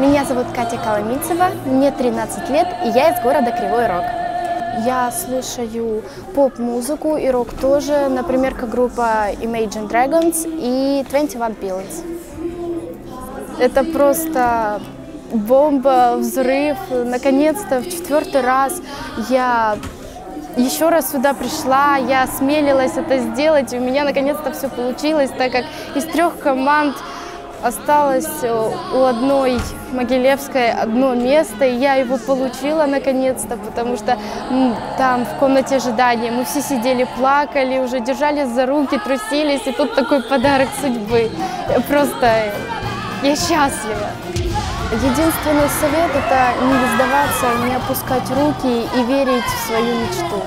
Меня зовут Катя Коломийцева, мне 13 лет, и я из города Кривой Рог. Я слушаю поп-музыку и рок тоже, например, как группа Imagine Dragons и 21 Pilots. Это просто бомба, взрыв. Наконец-то в 4-й раз я еще раз сюда пришла, я осмелилась это сделать, и у меня наконец-то все получилось, так как из 3 команд осталось у одной могилевской одно место, и я его получила наконец-то, потому что там в комнате ожидания мы все сидели, плакали, уже держались за руки, трусились, и тут такой подарок судьбы. Просто я счастлива. Единственный совет – это не сдаваться, не опускать руки и верить в свою мечту.